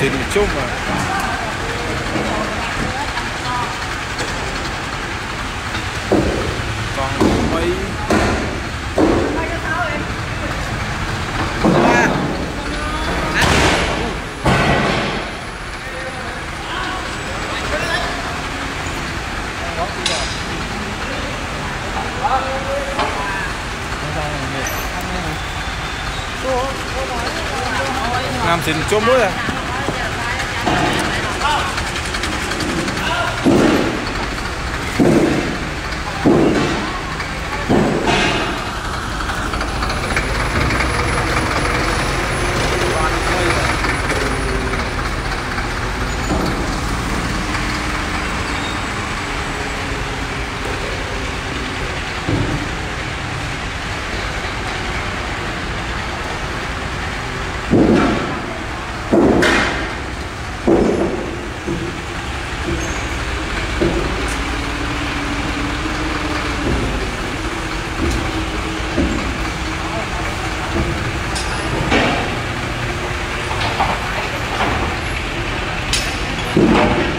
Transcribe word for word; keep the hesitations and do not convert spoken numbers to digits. xin chúc mà. Nam xin chôm nữa à. Thank you.